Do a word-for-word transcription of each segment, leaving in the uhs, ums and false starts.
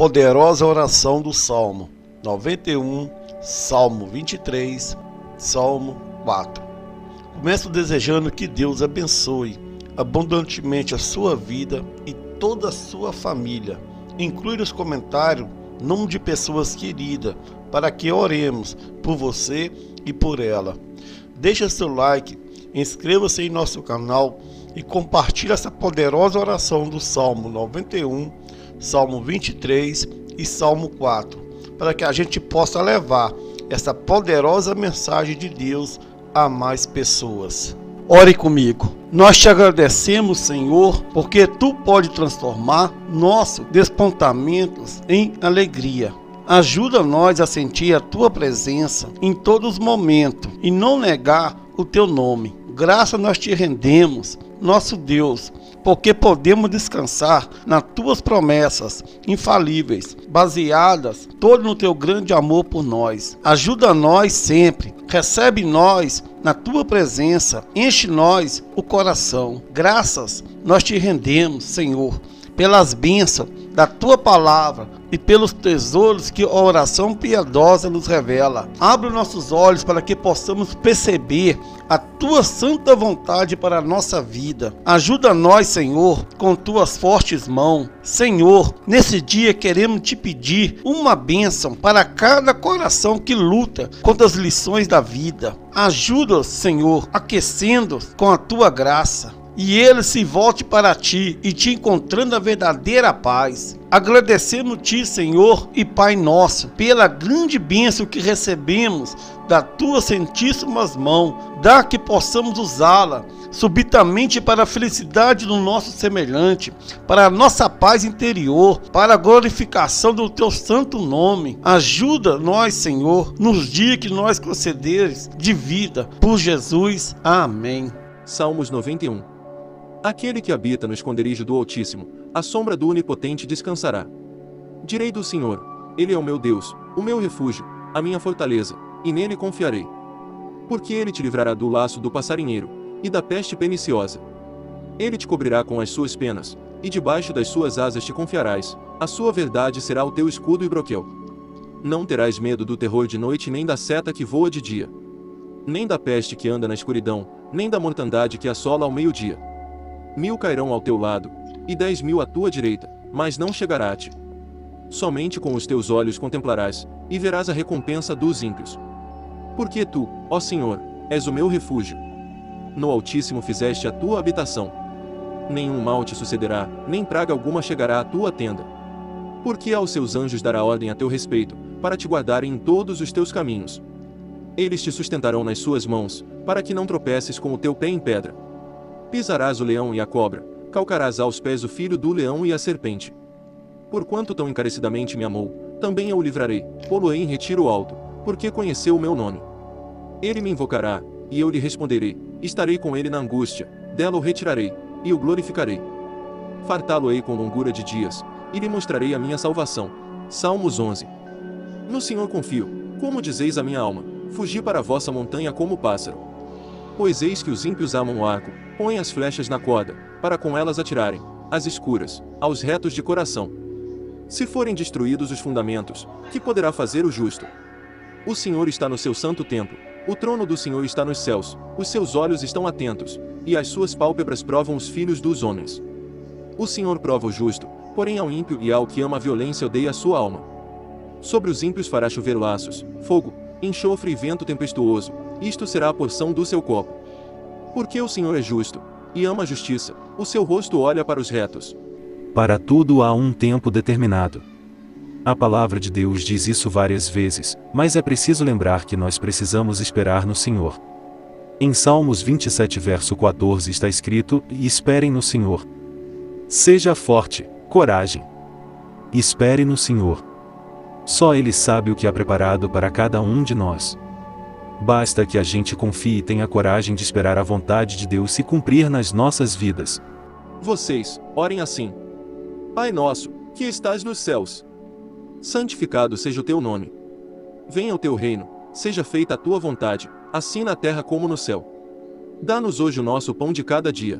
poderosa oração do Salmo noventa e um, Salmo vinte e três, Salmo quatro. Começo desejando que Deus abençoe abundantemente a sua vida e toda a sua família. Inclui nos comentários nome de pessoas queridas para que oremos por você e por ela. Deixa seu like, inscreva-se em nosso canal e compartilhe essa poderosa oração do Salmo noventa e um, Salmo vinte e três e Salmo quatro, para que a gente possa levar essa poderosa mensagem de Deus a mais pessoas. Ore comigo. Nós te agradecemos, Senhor, porque Tu pode transformar nossos desapontamentos em alegria. Ajuda-nós a sentir a Tua presença em todos os momentos e não negar o Teu nome. Graça nós te rendemos, nosso Deus, porque podemos descansar nas Tuas promessas infalíveis, baseadas todo no Teu grande amor por nós. Ajuda-nós sempre, recebe nós na Tua presença, enche-nós o coração. Graças nós te rendemos, Senhor, pelas bênçãos da Tua palavra e pelos tesouros que a oração piedosa nos revela. Abre nossos olhos para que possamos perceber a Tua santa vontade para a nossa vida. Ajuda-nós, Senhor, com Tuas fortes mãos. Senhor, nesse dia queremos Te pedir uma bênção para cada coração que luta contra as lições da vida. Ajuda-os, Senhor, aquecendo-os com a Tua graça, e ele se volte para Ti e Te encontrando a verdadeira paz. Agradecemos-Te, Senhor e Pai nosso, pela grande bênção que recebemos da Tua santíssima mão. Dá que possamos usá-la subitamente para a felicidade do nosso semelhante, para a nossa paz interior, para a glorificação do Teu santo nome. Ajuda-nós, Senhor, nos dias que nós concederes de vida. Por Jesus, amém. Salmos noventa e um. Aquele que habita no esconderijo do Altíssimo, à sombra do Onipotente descansará. Direi do Senhor: Ele é o meu Deus, o meu refúgio, a minha fortaleza, e nele confiarei. Porque Ele te livrará do laço do passarinheiro, e da peste perniciosa. Ele te cobrirá com as suas penas, e debaixo das suas asas te confiarás, a sua verdade será o teu escudo e broquel. Não terás medo do terror de noite, nem da seta que voa de dia, nem da peste que anda na escuridão, nem da mortandade que assola ao meio-dia. Mil cairão ao teu lado, e dez mil à tua direita, mas não chegará a ti. Somente com os teus olhos contemplarás, e verás a recompensa dos ímpios. Porque Tu, ó Senhor, és o meu refúgio. No Altíssimo fizeste a tua habitação. Nenhum mal te sucederá, nem praga alguma chegará à tua tenda. Porque aos seus anjos dará ordem a teu respeito, para te guardarem em todos os teus caminhos. Eles te sustentarão nas suas mãos, para que não tropeces com o teu pé em pedra. Pisarás o leão e a cobra, calcarás aos pés o filho do leão e a serpente. Porquanto tão encarecidamente me amou, também eu o livrarei, pô-lo-ei em retiro alto, porque conheceu o meu nome. Ele me invocará, e eu lhe responderei, estarei com ele na angústia, dela o retirarei, e o glorificarei. Fartá-lo-ei com longura de dias, e lhe mostrarei a minha salvação. Salmos onze. No Senhor confio, como dizeis a minha alma, fugi para a vossa montanha como pássaro. Pois eis que os ímpios amam o arco, põem as flechas na corda, para com elas atirarem, às escuras, aos retos de coração. Se forem destruídos os fundamentos, que poderá fazer o justo? O Senhor está no seu santo templo, o trono do Senhor está nos céus, os seus olhos estão atentos, e as suas pálpebras provam os filhos dos homens. O Senhor prova o justo, porém ao ímpio e ao que ama a violência odeia a sua alma. Sobre os ímpios fará chover laços, fogo, enxofre e vento tempestuoso, isto será a porção do seu copo. Porque o Senhor é justo, e ama a justiça, o seu rosto olha para os retos. Para tudo há um tempo determinado. A palavra de Deus diz isso várias vezes, mas é preciso lembrar que nós precisamos esperar no Senhor. Em Salmos vinte e sete verso quatorze está escrito: e esperem no Senhor. Seja forte, coragem. Espere no Senhor. Só Ele sabe o que há preparado para cada um de nós. Basta que a gente confie e tenha coragem de esperar a vontade de Deus se cumprir nas nossas vidas. Vocês, orem assim: Pai nosso, que estás nos céus, santificado seja o teu nome. Venha o teu reino, seja feita a tua vontade, assim na terra como no céu. Dá-nos hoje o nosso pão de cada dia.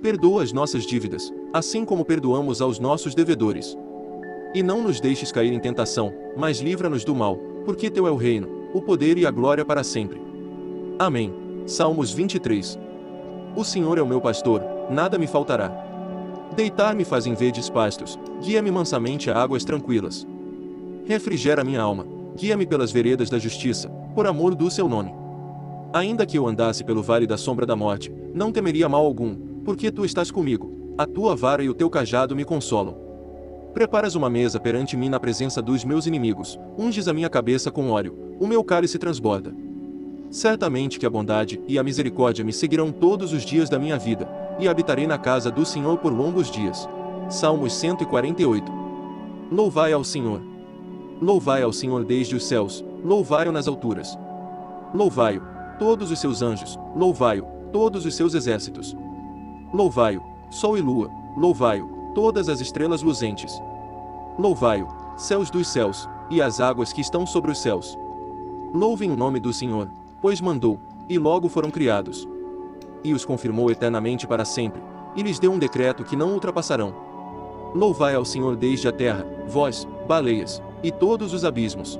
Perdoa as nossas dívidas, assim como perdoamos aos nossos devedores. E não nos deixes cair em tentação, mas livra-nos do mal, porque teu é o reino, o poder e a glória para sempre. Amém. Salmos vinte e três. O Senhor é o meu pastor, nada me faltará. Deitar-me faz em verdes pastos, guia-me mansamente a águas tranquilas. Refrigera minha alma, guia-me pelas veredas da justiça, por amor do seu nome. Ainda que eu andasse pelo vale da sombra da morte, não temeria mal algum, porque tu estás comigo, a tua vara e o teu cajado me consolam. Preparas uma mesa perante mim na presença dos meus inimigos, unges a minha cabeça com óleo, o meu cálice transborda. Certamente que a bondade e a misericórdia me seguirão todos os dias da minha vida, e habitarei na casa do Senhor por longos dias. Salmos cento e quarenta e oito. Louvai ao Senhor. Louvai ao Senhor desde os céus, louvai-o nas alturas. Louvai-o, todos os seus anjos, louvai-o, todos os seus exércitos. Louvai-o, sol e lua, louvai-o, todas as estrelas luzentes. Louvai-o, céus dos céus, e as águas que estão sobre os céus. Louvem o nome do Senhor, pois mandou, e logo foram criados. E os confirmou eternamente para sempre, e lhes deu um decreto que não ultrapassarão. Louvai ao Senhor desde a terra, vós, baleias, e todos os abismos.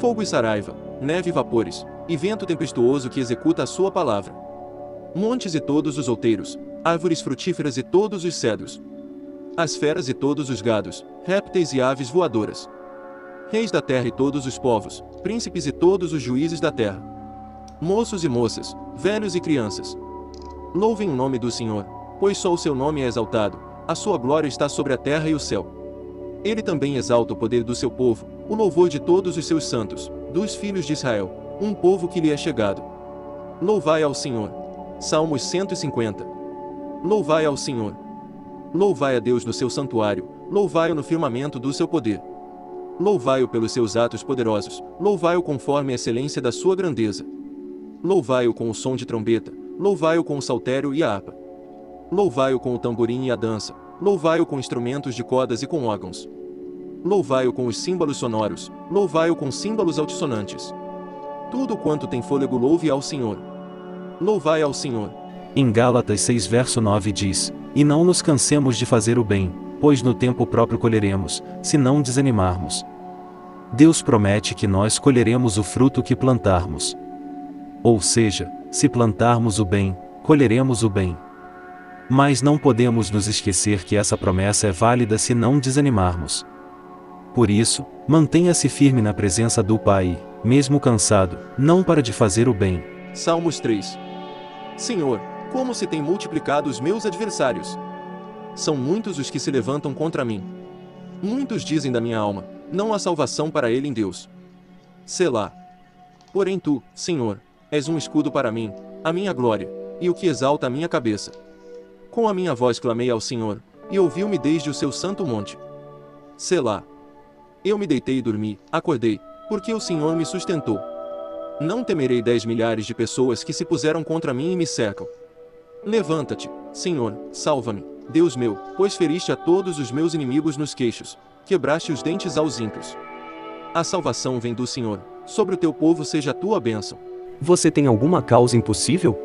Fogo e saraiva, neve e vapores, e vento tempestuoso que executa a sua palavra. Montes e todos os outeiros, árvores frutíferas e todos os cedros. As feras e todos os gados, répteis e aves voadoras. Reis da terra e todos os povos, príncipes e todos os juízes da terra. Moços e moças, velhos e crianças. Louvem o nome do Senhor, pois só o seu nome é exaltado, a sua glória está sobre a terra e o céu. Ele também exalta o poder do seu povo, o louvor de todos os seus santos, dos filhos de Israel, um povo que lhe é chegado. Louvai ao Senhor. Salmos cento e cinquenta. Louvai ao Senhor. Louvai a Deus no seu santuário, louvai-o no firmamento do seu poder. Louvai-o pelos seus atos poderosos, louvai-o conforme a excelência da sua grandeza. Louvai-o com o som de trombeta, louvai-o com o saltério e a harpa. Louvai-o com o tamborim e a dança, louvai-o com instrumentos de cordas e com órgãos. Louvai-o com os símbolos sonoros, louvai-o com símbolos altissonantes. Tudo quanto tem fôlego louve ao Senhor. Louvai ao Senhor. Em Gálatas seis verso nove diz: E não nos cansemos de fazer o bem, pois no tempo próprio colheremos, se não desanimarmos. Deus promete que nós colheremos o fruto que plantarmos. Ou seja, se plantarmos o bem, colheremos o bem. Mas não podemos nos esquecer que essa promessa é válida se não desanimarmos. Por isso, mantenha-se firme na presença do Pai, mesmo cansado, não para de fazer o bem. Salmos três. Senhor, como se tem multiplicado os meus adversários! São muitos os que se levantam contra mim. Muitos dizem da minha alma: não há salvação para ele em Deus. Selá. Porém tu, Senhor, és um escudo para mim, a minha glória, e o que exalta a minha cabeça. Com a minha voz clamei ao Senhor, e ouviu-me desde o seu santo monte. Selá. Eu me deitei e dormi, acordei, porque o Senhor me sustentou. Não temerei dez milhares de pessoas que se puseram contra mim e me cercam. Levanta-te, Senhor, salva-me, Deus meu, pois feriste a todos os meus inimigos nos queixos, quebraste os dentes aos ímpios. A salvação vem do Senhor, sobre o teu povo seja a tua bênção. Você tem alguma causa impossível?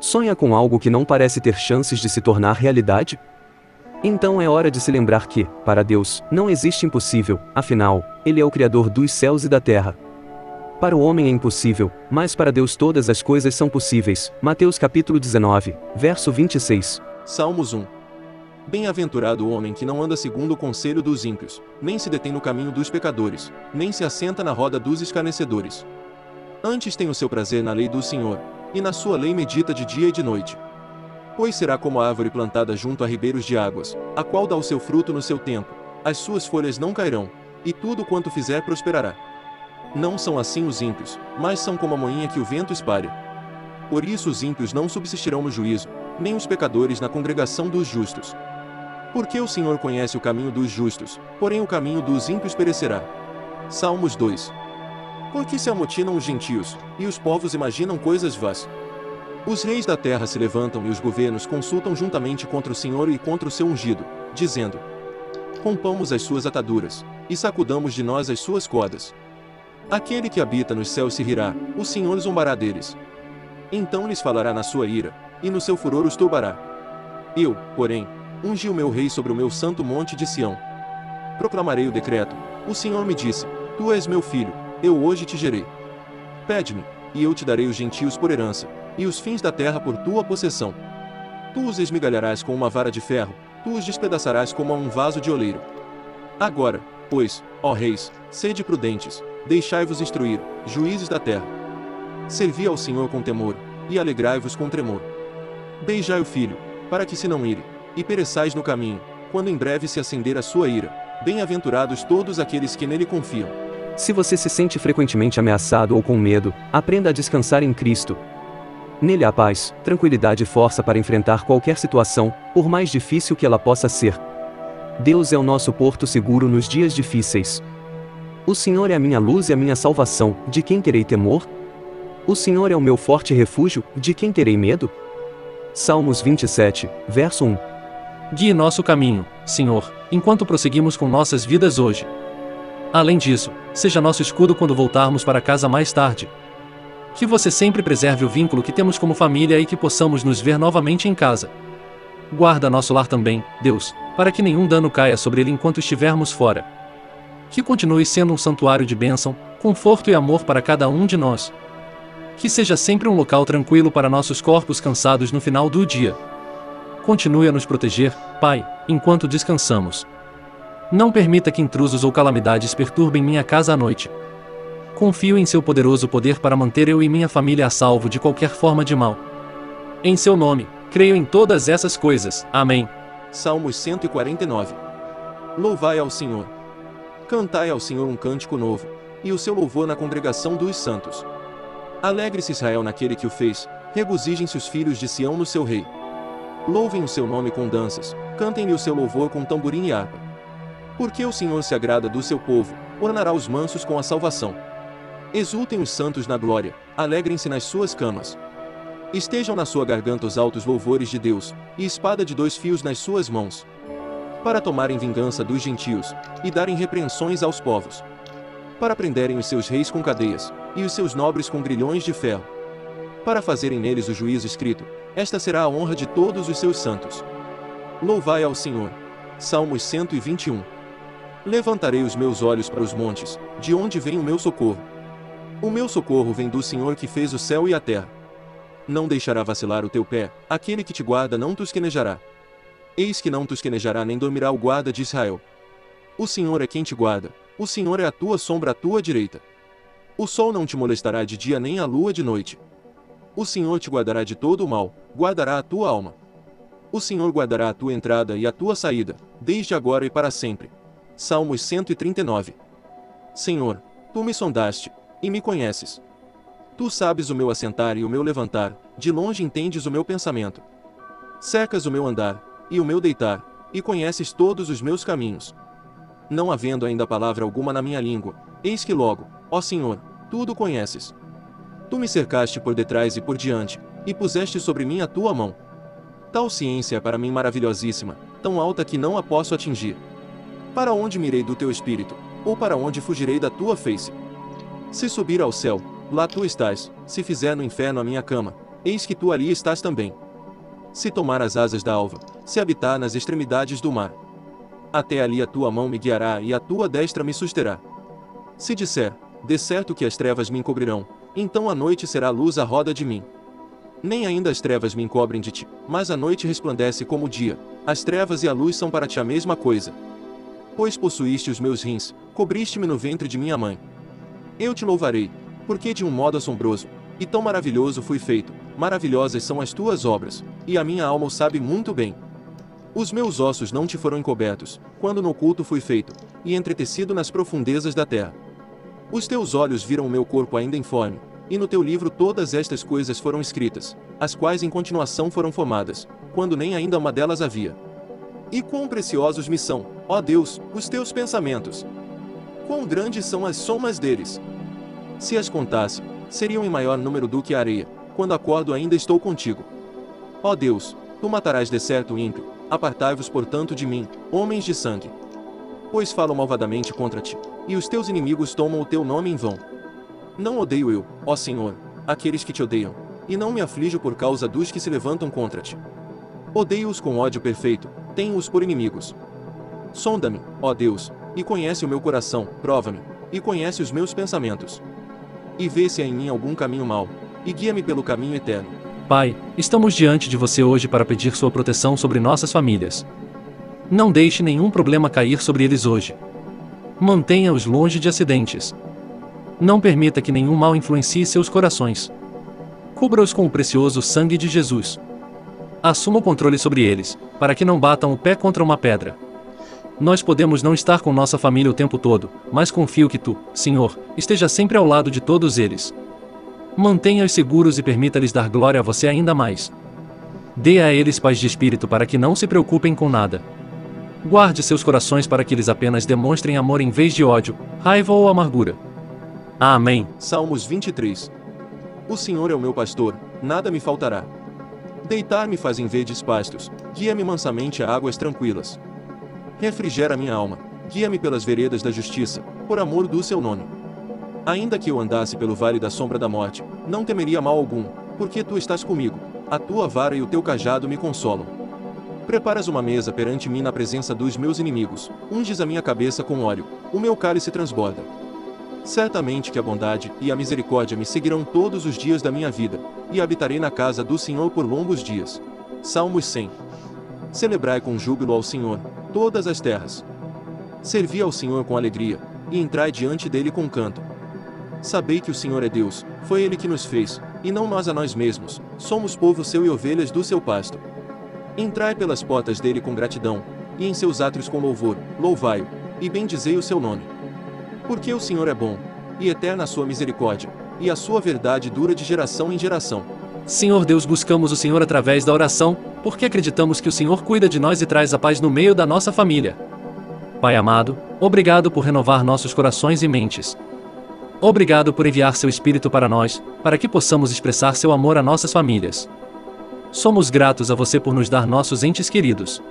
Sonha com algo que não parece ter chances de se tornar realidade? Então é hora de se lembrar que, para Deus, não existe impossível, afinal, Ele é o Criador dos céus e da terra. Para o homem é impossível, mas para Deus todas as coisas são possíveis. Mateus capítulo dezenove, verso vinte e seis. Salmos um. Bem-aventurado o homem que não anda segundo o conselho dos ímpios, nem se detém no caminho dos pecadores, nem se assenta na roda dos escarnecedores. Antes tem o seu prazer na lei do Senhor, e na sua lei medita de dia e de noite. Pois será como a árvore plantada junto a ribeiros de águas, a qual dá o seu fruto no seu tempo, as suas folhas não cairão, e tudo quanto fizer prosperará. Não são assim os ímpios, mas são como a moinha que o vento espalha. Por isso os ímpios não subsistirão no juízo, nem os pecadores na congregação dos justos. Porque o Senhor conhece o caminho dos justos, porém o caminho dos ímpios perecerá. Salmos dois. Porque se amotinam os gentios, e os povos imaginam coisas vãs. Os reis da terra se levantam e os governos consultam juntamente contra o Senhor e contra o seu ungido, dizendo: Rompamos as suas ataduras, e sacudamos de nós as suas cordas. Aquele que habita nos céus se rirá, o Senhor zombará deles. Então lhes falará na sua ira, e no seu furor os turbará. Eu, porém, ungi o meu rei sobre o meu santo monte de Sião. proclamarei o decreto. O Senhor me disse, tu és meu filho, eu hoje te gerei. Pede-me, e eu te darei os gentios por herança, e os fins da terra por tua possessão. Tu os esmigalharás com uma vara de ferro, tu os despedaçarás como a um vaso de oleiro. Agora, pois, ó reis, sede prudentes, deixai-vos instruir, juízes da terra. Servi ao Senhor com temor, e alegrai-vos com tremor. Beijai o filho, para que se não ire, e pereçais no caminho, quando em breve se acender a sua ira. Bem-aventurados todos aqueles que nele confiam. Se você se sente frequentemente ameaçado ou com medo, aprenda a descansar em Cristo. Nele há paz, tranquilidade e força para enfrentar qualquer situação, por mais difícil que ela possa ser. Deus é o nosso porto seguro nos dias difíceis. O Senhor é a minha luz e a minha salvação, de quem terei temor? O Senhor é o meu forte refúgio, de quem terei medo? Salmos vinte e sete, verso um. Guie nosso caminho, Senhor, enquanto prosseguimos com nossas vidas hoje. Além disso, seja nosso escudo quando voltarmos para casa mais tarde. Que você sempre preserve o vínculo que temos como família e que possamos nos ver novamente em casa. Guarda nosso lar também, Deus, para que nenhum dano caia sobre ele enquanto estivermos fora. Que continue sendo um santuário de bênção, conforto e amor para cada um de nós. Que seja sempre um local tranquilo para nossos corpos cansados no final do dia. Continue a nos proteger, Pai, enquanto descansamos. Não permita que intrusos ou calamidades perturbem minha casa à noite. Confio em seu poderoso poder para manter eu e minha família a salvo de qualquer forma de mal. Em seu nome, creio em todas essas coisas. Amém. Salmos cento e quarenta e nove. Louvai ao Senhor. Cantai ao Senhor um cântico novo, e o seu louvor na congregação dos santos. Alegre-se Israel naquele que o fez, regozijem-se os filhos de Sião no seu rei. Louvem o seu nome com danças, cantem-lhe o seu louvor com tamborim e harpa. Porque o Senhor se agrada do seu povo, ornará os mansos com a salvação. Exultem os santos na glória, alegrem-se nas suas camas. Estejam na sua garganta os altos louvores de Deus, e espada de dois fios nas suas mãos. Para tomarem vingança dos gentios, e darem repreensões aos povos. Para prenderem os seus reis com cadeias, e os seus nobres com grilhões de ferro. Para fazerem neles o juízo escrito, esta será a honra de todos os seus santos. Louvai ao Senhor. Salmos cento e vinte e um. Levantarei os meus olhos para os montes, de onde vem o meu socorro. O meu socorro vem do Senhor que fez o céu e a terra. Não deixará vacilar o teu pé, aquele que te guarda não tosquenejará. Eis que não tosquenejará nem dormirá o guarda de Israel. O Senhor é quem te guarda, o Senhor é a tua sombra à tua direita. O sol não te molestará de dia nem a lua de noite. O Senhor te guardará de todo o mal, guardará a tua alma. O Senhor guardará a tua entrada e a tua saída, desde agora e para sempre. Salmos cento e trinta e nove. Senhor, tu me sondaste, e me conheces. Tu sabes o meu assentar e o meu levantar, de longe entendes o meu pensamento. Cercas o meu andar, e o meu deitar, e conheces todos os meus caminhos. Não havendo ainda palavra alguma na minha língua, eis que logo, ó Senhor, tudo conheces. Tu me cercaste por detrás e por diante, e puseste sobre mim a tua mão. Tal ciência é para mim maravilhosíssima, tão alta que não a posso atingir. Para onde mirei do teu espírito, ou para onde fugirei da tua face? Se subir ao céu, lá tu estás, se fizer no inferno a minha cama, eis que tu ali estás também. Se tomar as asas da alva, se habitar nas extremidades do mar, até ali a tua mão me guiará e a tua destra me susterá. Se disser, de certo que as trevas me encobrirão, então a noite será luz à roda de mim. Nem ainda as trevas me encobrem de ti, mas a noite resplandece como o dia. As trevas e a luz são para ti a mesma coisa. Pois possuíste os meus rins, cobriste-me no ventre de minha mãe. Eu te louvarei, porque de um modo assombroso, e tão maravilhoso fui feito, maravilhosas são as tuas obras, e a minha alma o sabe muito bem. Os meus ossos não te foram encobertos, quando no oculto fui feito, e entretecido nas profundezas da terra. Os teus olhos viram o meu corpo ainda informe, e no teu livro todas estas coisas foram escritas, as quais em continuação foram formadas, quando nem ainda uma delas havia. E quão preciosos me são, ó Deus, os teus pensamentos! Quão grandes são as somas deles! Se as contasse, seriam em maior número do que a areia, quando acordo ainda estou contigo. Ó Deus, tu matarás de certo o ímpio, apartai-vos portanto de mim, homens de sangue. Pois falam malvadamente contra ti, e os teus inimigos tomam o teu nome em vão. Não odeio eu, ó Senhor, aqueles que te odeiam, e não me aflijo por causa dos que se levantam contra ti. Odeio-os com ódio perfeito, tenho-os por inimigos. Sonda-me, ó Deus, e conhece o meu coração, prova-me, e conhece os meus pensamentos. E vê se há em mim algum caminho mau, e guia-me pelo caminho eterno. Pai, estamos diante de você hoje para pedir sua proteção sobre nossas famílias. Não deixe nenhum problema cair sobre eles hoje. Mantenha-os longe de acidentes. Não permita que nenhum mal influencie seus corações. Cubra-os com o precioso sangue de Jesus. Assuma o controle sobre eles, para que não batam o pé contra uma pedra. Nós podemos não estar com nossa família o tempo todo, mas confio que tu, Senhor, esteja sempre ao lado de todos eles. Mantenha-os seguros e permita-lhes dar glória a você ainda mais. Dê a eles paz de espírito para que não se preocupem com nada. Guarde seus corações para que eles apenas demonstrem amor em vez de ódio, raiva ou amargura. Amém. Salmos vinte e três. O Senhor é o meu pastor, nada me faltará. Deitar-me faz em verdes pastos, guia-me mansamente a águas tranquilas. Refrigera minha alma, guia-me pelas veredas da justiça, por amor do seu nome. Ainda que eu andasse pelo vale da sombra da morte, não temeria mal algum, porque tu estás comigo, a tua vara e o teu cajado me consolam. Preparas uma mesa perante mim na presença dos meus inimigos, unges a minha cabeça com óleo, o meu cálice transborda. Certamente que a bondade e a misericórdia me seguirão todos os dias da minha vida, e habitarei na casa do Senhor por longos dias. Salmos cem. Celebrai com júbilo ao Senhor, todas as terras. Servi ao Senhor com alegria, e entrai diante dele com canto. Sabei que o Senhor é Deus, foi ele que nos fez, e não nós a nós mesmos, somos povo seu e ovelhas do seu pasto. Entrai pelas portas dele com gratidão, e em seus átrios com louvor, louvai-o, e bendizei o seu nome. Porque o Senhor é bom, e eterna a sua misericórdia, e a sua verdade dura de geração em geração. Senhor Deus, buscamos o Senhor através da oração, porque acreditamos que o Senhor cuida de nós e traz a paz no meio da nossa família. Pai amado, obrigado por renovar nossos corações e mentes. Obrigado por enviar seu Espírito para nós, para que possamos expressar seu amor a nossas famílias. Somos gratos a você por nos dar nossos entes queridos.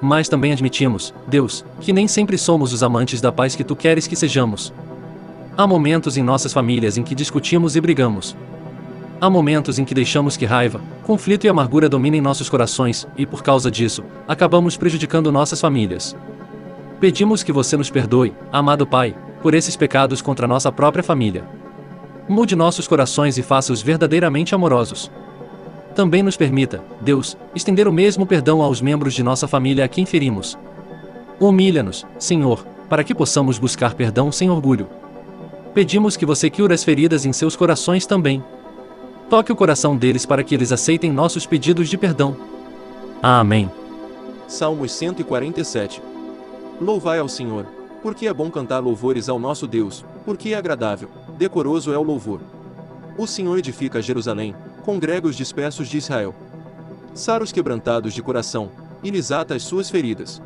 Mas também admitimos, Deus, que nem sempre somos os amantes da paz que tu queres que sejamos. Há momentos em nossas famílias em que discutimos e brigamos. Há momentos em que deixamos que raiva, conflito e amargura dominem nossos corações, e por causa disso, acabamos prejudicando nossas famílias. Pedimos que você nos perdoe, amado Pai, por esses pecados contra nossa própria família. Mude nossos corações e faça-os verdadeiramente amorosos. Também nos permita, Deus, estender o mesmo perdão aos membros de nossa família a quem ferimos. Humilha-nos, Senhor, para que possamos buscar perdão sem orgulho. Pedimos que você cure as feridas em seus corações também. Toque o coração deles para que eles aceitem nossos pedidos de perdão. Amém. Salmos cento e quarenta e sete. Louvai ao Senhor, porque é bom cantar louvores ao nosso Deus, porque é agradável, decoroso é o louvor. O Senhor edifica Jerusalém, congrega os dispersos de Israel. Sara os quebrantados de coração, e lhes ata as suas feridas.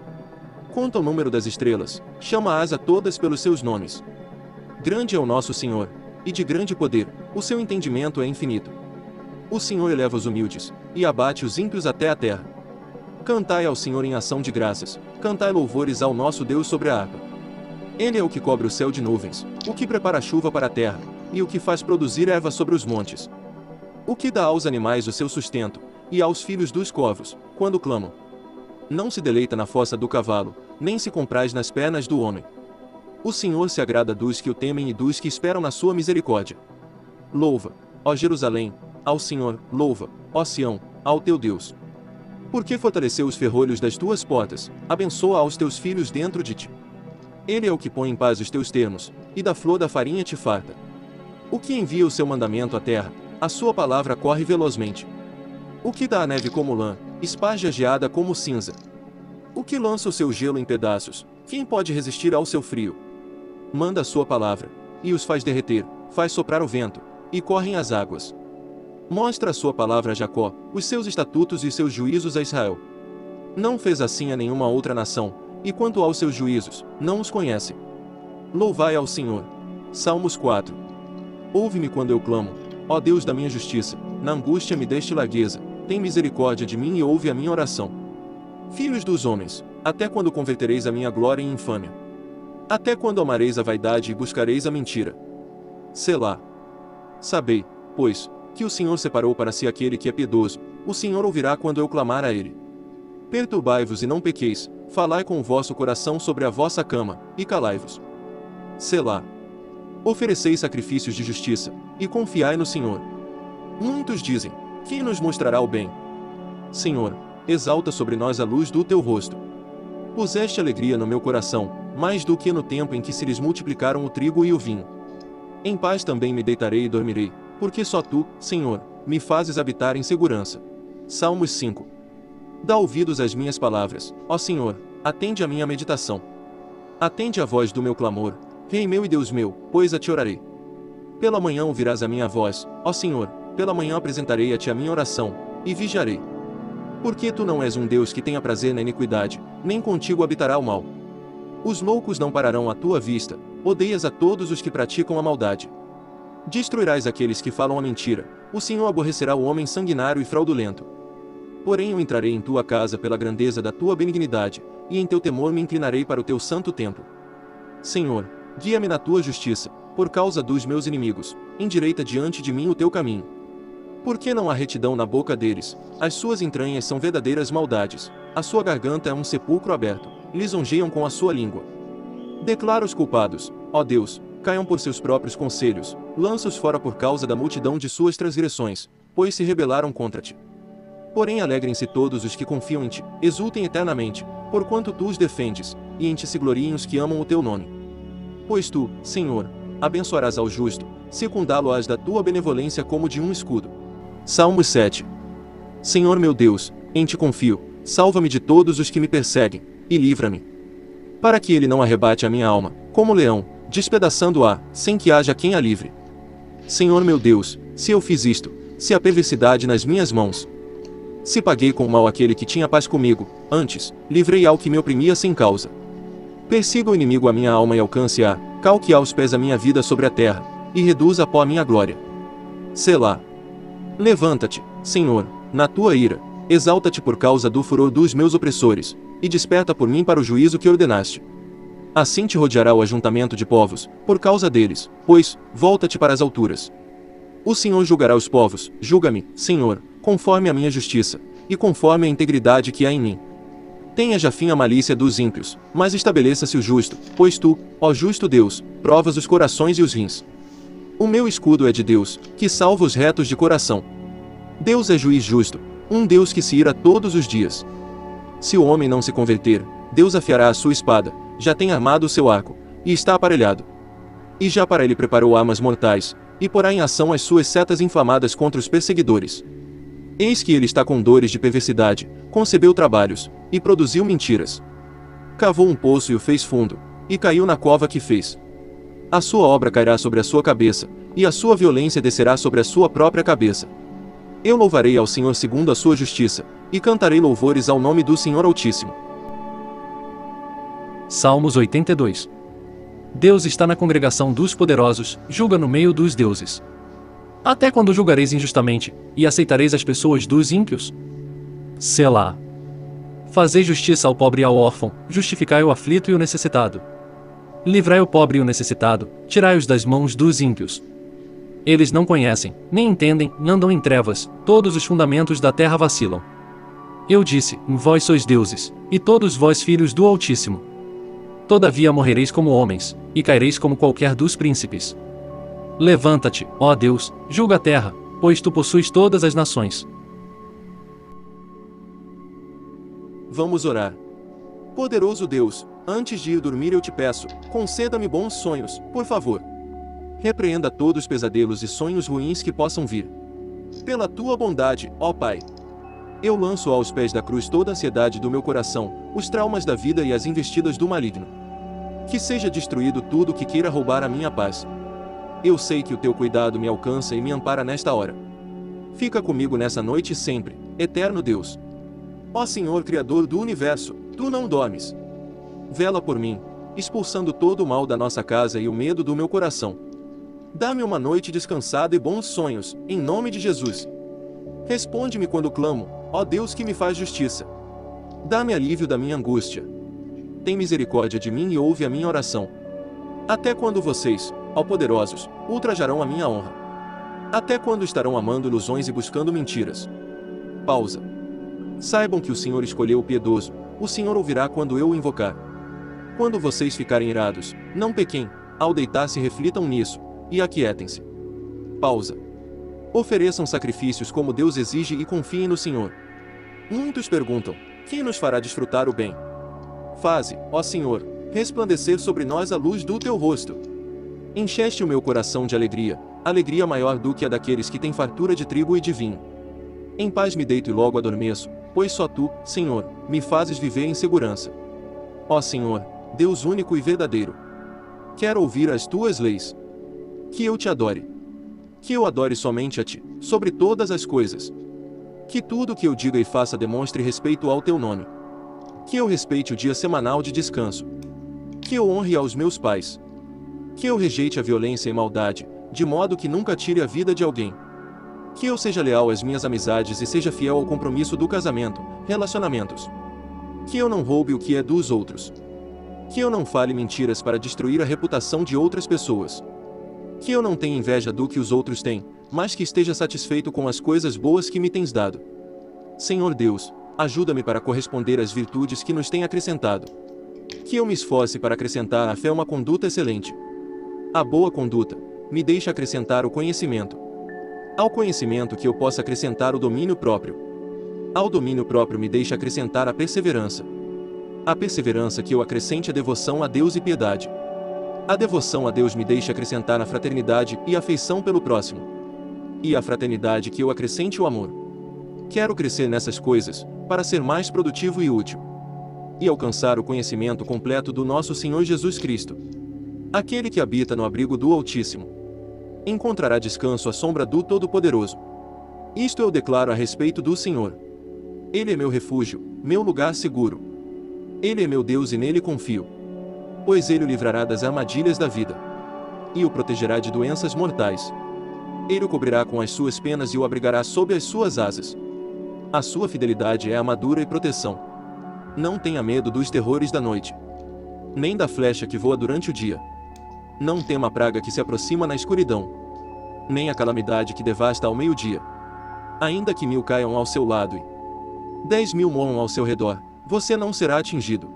Conta o número das estrelas, chama-as a todas pelos seus nomes. Grande é o nosso Senhor, e de grande poder, o seu entendimento é infinito. O Senhor eleva os humildes, e abate os ímpios até a terra. Cantai ao Senhor em ação de graças, cantai louvores ao nosso Deus sobre a harpa. Ele é o que cobre o céu de nuvens, o que prepara a chuva para a terra, e o que faz produzir erva sobre os montes. O que dá aos animais o seu sustento, e aos filhos dos corvos, quando clamam. Não se deleita na fossa do cavalo, nem se compraz nas pernas do homem. O Senhor se agrada dos que o temem e dos que esperam na sua misericórdia. Louva, ó Jerusalém, ao Senhor, louva, ó Sião, ao teu Deus. Porque fortaleceu os ferrolhos das tuas portas, abençoa aos teus filhos dentro de ti. Ele é o que põe em paz os teus termos, e da flor da farinha te farta. O que envia o seu mandamento à terra, a sua palavra corre velozmente. O que dá a neve como lã, esparge a geada como cinza. O que lança o seu gelo em pedaços, quem pode resistir ao seu frio? Manda a sua palavra, e os faz derreter, faz soprar o vento, e correm as águas. Mostra a sua palavra a Jacó, os seus estatutos e seus juízos a Israel. Não fez assim a nenhuma outra nação, e quanto aos seus juízos, não os conhece. Louvai ao Senhor. Salmos quatro. Ouve-me quando eu clamo, ó Deus da minha justiça, na angústia me deste largueza, tem misericórdia de mim e ouve a minha oração. Filhos dos homens, até quando convertereis a minha glória em infâmia? Até quando amareis a vaidade e buscareis a mentira? Selá. Sabei, pois, que o Senhor separou para si aquele que é piedoso, o Senhor ouvirá quando eu clamar a ele. Perturbai-vos e não pequeis, falai com o vosso coração sobre a vossa cama, e calai-vos. Selá. Oferecei sacrifícios de justiça, e confiai no Senhor. Muitos dizem, quem nos mostrará o bem? Senhor, exalta sobre nós a luz do teu rosto. Puseste alegria no meu coração, mais do que no tempo em que se lhes multiplicaram o trigo e o vinho. Em paz também me deitarei e dormirei, porque só tu, Senhor, me fazes habitar em segurança. Salmos cinco. Dá ouvidos às minhas palavras, ó Senhor, atende a minha meditação. Atende a voz do meu clamor, Rei meu e Deus meu, pois a ti orarei. Pela manhã ouvirás a minha voz, ó Senhor, pela manhã apresentarei a ti a minha oração, e vigiarei. Porque tu não és um Deus que tenha prazer na iniquidade, nem contigo habitará o mal. Os loucos não pararão à tua vista, odeias a todos os que praticam a maldade. Destruirás aqueles que falam a mentira, o Senhor aborrecerá o homem sanguinário e fraudulento. Porém eu entrarei em tua casa pela grandeza da tua benignidade, e em teu temor me inclinarei para o teu santo templo. Senhor, guia-me na tua justiça, por causa dos meus inimigos, endireita diante de mim o teu caminho. Porque não há retidão na boca deles, as suas entranhas são verdadeiras maldades, a sua garganta é um sepulcro aberto, lisonjeiam com a sua língua. Declara os culpados, ó Deus, caiam por seus próprios conselhos, lança-os fora por causa da multidão de suas transgressões, pois se rebelaram contra ti. Porém alegrem-se todos os que confiam em ti, exultem eternamente, porquanto tu os defendes, e em ti se gloriem os que amam o teu nome. Pois tu, Senhor, abençoarás ao justo, secundá-lo-ás da tua benevolência como de um escudo. Salmos sete. Senhor meu Deus, em ti confio, salva-me de todos os que me perseguem, e livra-me. Para que ele não arrebate a minha alma, como leão, despedaçando-a, sem que haja quem a livre. Senhor meu Deus, se eu fiz isto, se há perversidade nas minhas mãos, se paguei com o mal aquele que tinha paz comigo, antes, livrei ao que me oprimia sem causa. Persiga o inimigo a minha alma e alcance-a, calque aos pés a minha vida sobre a terra, e reduza a pó a minha glória. Selá. Levanta-te, Senhor, na tua ira, exalta-te por causa do furor dos meus opressores, e desperta por mim para o juízo que ordenaste. Assim te rodeará o ajuntamento de povos, por causa deles, pois, volta-te para as alturas. O Senhor julgará os povos, julga-me, Senhor, conforme a minha justiça, e conforme a integridade que há em mim. Tenha já fim a malícia dos ímpios, mas estabeleça-se o justo, pois tu, ó justo Deus, provas os corações e os rins. O meu escudo é de Deus, que salva os retos de coração. Deus é juiz justo, um Deus que se ira todos os dias. Se o homem não se converter, Deus afiará a sua espada, já tem armado o seu arco, e está aparelhado. E já para ele preparou armas mortais, e porá em ação as suas setas inflamadas contra os perseguidores. Eis que ele está com dores de perversidade, concebeu trabalhos, e produziu mentiras. Cavou um poço e o fez fundo, e caiu na cova que fez. A sua obra cairá sobre a sua cabeça, e a sua violência descerá sobre a sua própria cabeça. Eu louvarei ao Senhor segundo a sua justiça, e cantarei louvores ao nome do Senhor Altíssimo. Salmos oitenta e dois. Deus está na congregação dos poderosos, julga no meio dos deuses. Até quando julgareis injustamente, e aceitareis as pessoas dos ímpios? Selá. Fazei justiça ao pobre e ao órfão, justificai o aflito e o necessitado. Livrai o pobre e o necessitado, tirai-os das mãos dos ímpios. Eles não conhecem, nem entendem, andam em trevas, todos os fundamentos da terra vacilam. Eu disse, vós sois deuses, e todos vós filhos do Altíssimo. Todavia morrereis como homens, e caireis como qualquer dos príncipes. Levanta-te, ó Deus, julga a terra, pois tu possuis todas as nações. Vamos orar. Poderoso Deus, antes de ir dormir eu te peço, conceda-me bons sonhos, por favor. Repreenda todos os pesadelos e sonhos ruins que possam vir. Pela tua bondade, ó Pai. Eu lanço aos pés da cruz toda a ansiedade do meu coração, os traumas da vida e as investidas do maligno. Que seja destruído tudo que queira roubar a minha paz. Eu sei que o teu cuidado me alcança e me ampara nesta hora. Fica comigo nessa noite e sempre, eterno Deus. Ó Senhor Criador do Universo, tu não dormes. Vela por mim, expulsando todo o mal da nossa casa e o medo do meu coração. Dá-me uma noite descansada e bons sonhos, em nome de Jesus. Responde-me quando clamo, ó Deus que me faz justiça. Dá-me alívio da minha angústia. Tem misericórdia de mim e ouve a minha oração. Até quando vocês, ó poderosos, ultrajarão a minha honra? Até quando estarão amando ilusões e buscando mentiras? Pausa. Saibam que o Senhor escolheu o piedoso, o Senhor ouvirá quando eu o invocar. Quando vocês ficarem irados, não pequem, ao deitar-se reflitam nisso, e aquietem-se. Pausa. Ofereçam sacrifícios como Deus exige e confiem no Senhor. Muitos perguntam, quem nos fará desfrutar o bem? Faze, ó Senhor, resplandecer sobre nós a luz do teu rosto. Encheste o meu coração de alegria, alegria maior do que a daqueles que têm fartura de trigo e de vinho. Em paz me deito e logo adormeço, pois só tu, Senhor, me fazes viver em segurança. Ó Senhor, Deus único e verdadeiro, quero ouvir as tuas leis. Que eu te adore. Que eu adore somente a ti, sobre todas as coisas. Que tudo o que eu diga e faça demonstre respeito ao teu nome. Que eu respeite o dia semanal de descanso. Que eu honre aos meus pais. Que eu rejeite a violência e maldade, de modo que nunca tire a vida de alguém. Que eu seja leal às minhas amizades e seja fiel ao compromisso do casamento, relacionamentos. Que eu não roube o que é dos outros. Que eu não fale mentiras para destruir a reputação de outras pessoas. Que eu não tenha inveja do que os outros têm, mas que esteja satisfeito com as coisas boas que me tens dado. Senhor Deus, ajuda-me para corresponder às virtudes que nos tem acrescentado. Que eu me esforce para acrescentar à fé uma conduta excelente. A boa conduta me deixa acrescentar o conhecimento. Ao conhecimento que eu possa acrescentar o domínio próprio. Ao domínio próprio me deixa acrescentar a perseverança. A perseverança que eu acrescente a devoção a Deus e piedade. A devoção a Deus me deixa acrescentar a fraternidade e afeição pelo próximo. E a fraternidade que eu acrescente o amor. Quero crescer nessas coisas, para ser mais produtivo e útil. E alcançar o conhecimento completo do nosso Senhor Jesus Cristo. Aquele que habita no abrigo do Altíssimo. Encontrará descanso à sombra do Todo-Poderoso. Isto eu declaro a respeito do Senhor. Ele é meu refúgio, meu lugar seguro. Ele é meu Deus e nele confio. Pois ele o livrará das armadilhas da vida. E o protegerá de doenças mortais. Ele o cobrirá com as suas penas e o abrigará sob as suas asas. A sua fidelidade é armadura e proteção. Não tenha medo dos terrores da noite. Nem da flecha que voa durante o dia. Não tema a praga que se aproxima na escuridão. Nem a calamidade que devasta ao meio-dia. Ainda que mil caiam ao seu lado e dez mil morram ao seu redor, você não será atingido.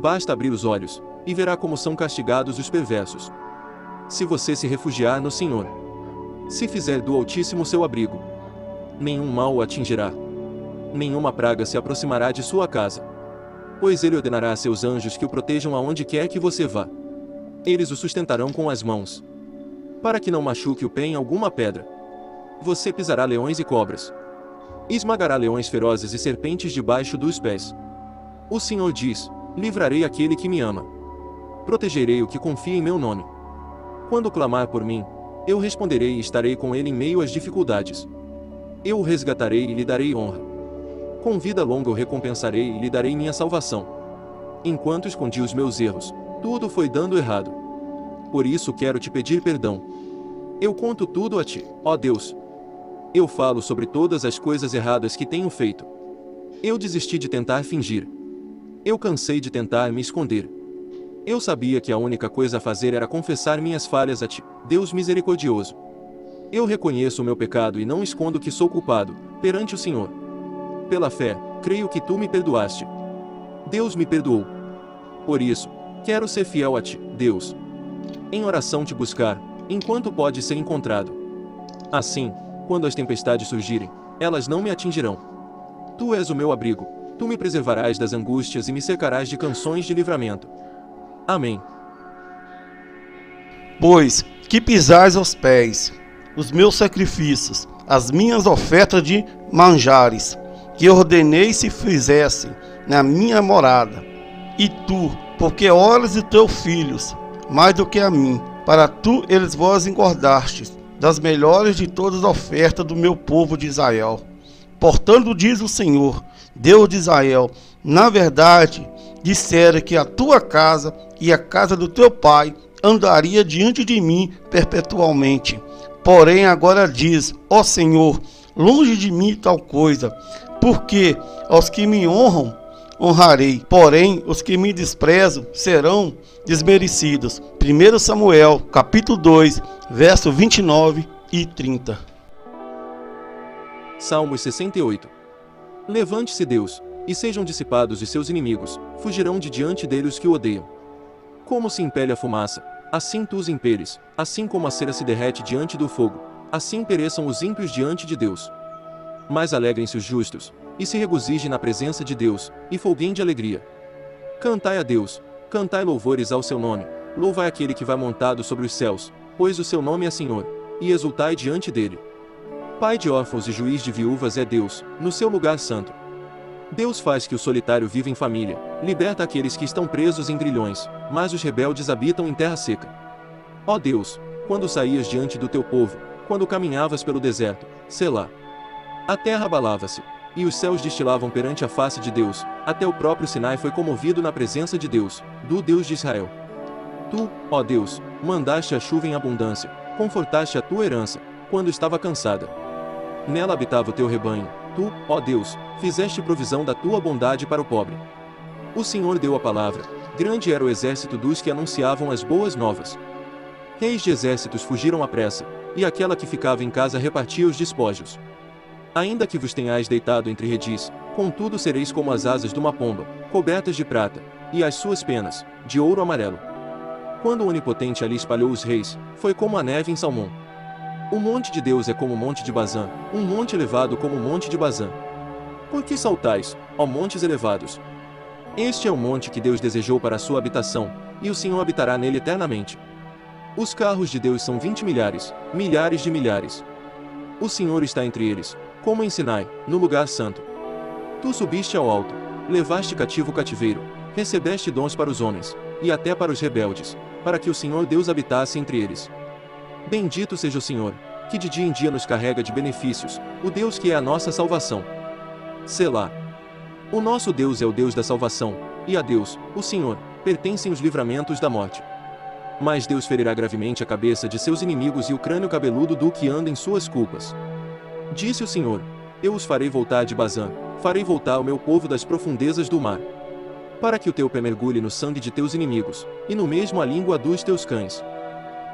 Basta abrir os olhos e verá como são castigados os perversos. Se você se refugiar no Senhor, se fizer do Altíssimo seu abrigo, nenhum mal o atingirá. Nenhuma praga se aproximará de sua casa. Pois ele ordenará a seus anjos que o protejam aonde quer que você vá. Eles o sustentarão com as mãos, para que não machuque o pé em alguma pedra. Você pisará leões e cobras. Esmagará leões ferozes e serpentes debaixo dos pés. O Senhor diz: livrarei aquele que me ama. Protegerei o que confia em meu nome. Quando clamar por mim, eu responderei e estarei com ele em meio às dificuldades. Eu o resgatarei e lhe darei honra. Com vida longa o recompensarei e lhe darei minha salvação. Enquanto escondi os meus erros, tudo foi dando errado. Por isso quero te pedir perdão. Eu conto tudo a ti, ó Deus. Eu falo sobre todas as coisas erradas que tenho feito. Eu desisti de tentar fingir. Eu cansei de tentar me esconder. Eu sabia que a única coisa a fazer era confessar minhas falhas a ti, Deus misericordioso. Eu reconheço o meu pecado e não escondo que sou culpado, perante o Senhor. Pela fé, creio que tu me perdoaste. Deus me perdoou. Por isso, quero ser fiel a ti, Deus. Em oração te buscar, enquanto pode ser encontrado. Assim, quando as tempestades surgirem, elas não me atingirão. Tu és o meu abrigo, tu me preservarás das angústias e me cercarás de canções de livramento. Amém. Pois, que pisais aos pés, os meus sacrifícios, as minhas ofertas de manjares, que ordenei se fizessem na minha morada, e tu, porque olhas e teus filhos, mais do que a mim, para tu eles vós engordastes, das melhores de todas as ofertas do meu povo de Israel. Portanto diz o Senhor, Deus de Israel, na verdade, dissera que a tua casa e a casa do teu pai andaria diante de mim perpetualmente. Porém agora diz, ó Senhor, longe de mim tal coisa, porque aos que me honram, honrarei, porém os que me desprezam serão desmerecidos. primeiro Samuel, capítulo dois, verso vinte e nove e trinta. Salmos sessenta e oito. Levante-se Deus, e sejam dissipados de seus inimigos, fugirão de diante dele os que o odeiam. Como se impele a fumaça, assim tu os impeles, assim como a cera se derrete diante do fogo, assim pereçam os ímpios diante de Deus. Mas alegrem-se os justos, e se regozijem na presença de Deus, e folguem de alegria. Cantai a Deus, cantai louvores ao seu nome, louvai aquele que vai montado sobre os céus, pois o seu nome é Senhor, e exultai diante dele. Pai de órfãos e juiz de viúvas é Deus, no seu lugar santo. Deus faz que o solitário viva em família, liberta aqueles que estão presos em grilhões, mas os rebeldes habitam em terra seca. Ó Deus, quando saías diante do teu povo, quando caminhavas pelo deserto, Selá. A terra abalava-se, e os céus destilavam perante a face de Deus, até o próprio Sinai foi comovido na presença de Deus, do Deus de Israel. Tu, ó Deus, mandaste a chuva em abundância, confortaste a tua herança, quando estava cansada. Nela habitava o teu rebanho, tu, ó Deus, fizeste provisão da tua bondade para o pobre. O Senhor deu a palavra, grande era o exército dos que anunciavam as boas novas. Reis de exércitos fugiram à pressa, e aquela que ficava em casa repartia os despojos. Ainda que vos tenhais deitado entre redis, contudo sereis como as asas de uma pomba, cobertas de prata, e as suas penas, de ouro amarelo. Quando o Onipotente ali espalhou os reis, foi como a neve em Salmão. O monte de Deus é como o monte de Bazã, um monte elevado como o monte de Bazã. Por que saltais, ó montes elevados? Este é o monte que Deus desejou para a sua habitação, e o Senhor habitará nele eternamente. Os carros de Deus são vinte milhares, milhares de milhares. O Senhor está entre eles, como em Sinai, no lugar santo. Tu subiste ao alto, levaste cativo o cativeiro, recebeste dons para os homens, e até para os rebeldes, para que o Senhor Deus habitasse entre eles. Bendito seja o Senhor, que de dia em dia nos carrega de benefícios, o Deus que é a nossa salvação. Selá. O nosso Deus é o Deus da salvação, e a Deus, o Senhor, pertencem os livramentos da morte. Mas Deus ferirá gravemente a cabeça de seus inimigos e o crânio cabeludo do que anda em suas culpas. Disse o Senhor, eu os farei voltar de Bazã, farei voltar o meu povo das profundezas do mar. Para que o teu pé mergulhe no sangue de teus inimigos, e no mesmo a língua dos teus cães.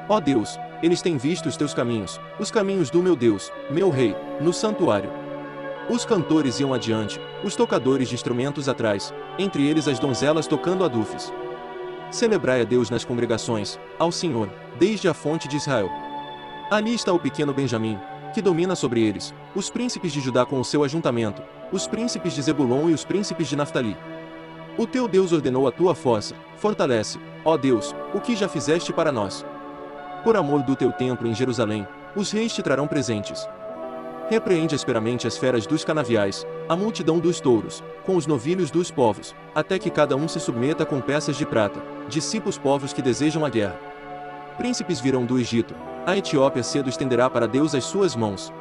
Ó Deus, eles têm visto os teus caminhos, os caminhos do meu Deus, meu Rei, no santuário. Os cantores iam adiante, os tocadores de instrumentos atrás, entre eles as donzelas tocando adufes. Celebrai a Deus nas congregações, ao Senhor, desde a fonte de Israel. Ali está o pequeno Benjamim, que domina sobre eles, os príncipes de Judá com o seu ajuntamento, os príncipes de Zebulon e os príncipes de Naftali. O teu Deus ordenou a tua força, fortalece, ó Deus, o que já fizeste para nós. Por amor do teu templo em Jerusalém, os reis te trarão presentes. Repreende asperamente as feras dos canaviais, a multidão dos touros, com os novilhos dos povos, até que cada um se submeta com peças de prata, dissipa os povos que desejam a guerra. Príncipes virão do Egito, a Etiópia cedo estenderá para Deus as suas mãos.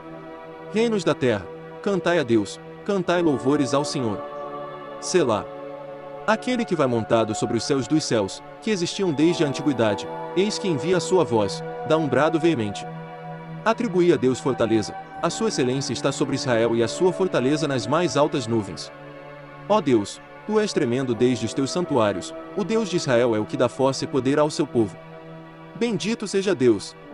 Reinos da terra, cantai a Deus, cantai louvores ao Senhor. Selá. Aquele que vai montado sobre os céus dos céus, que existiam desde a antiguidade, eis que envia a sua voz, dá um brado veemente. Atribui a Deus fortaleza, a sua excelência está sobre Israel e a sua fortaleza nas mais altas nuvens. Ó Deus, tu és tremendo desde os teus santuários, o Deus de Israel é o que dá força e poder ao seu povo. Bendito seja Deus!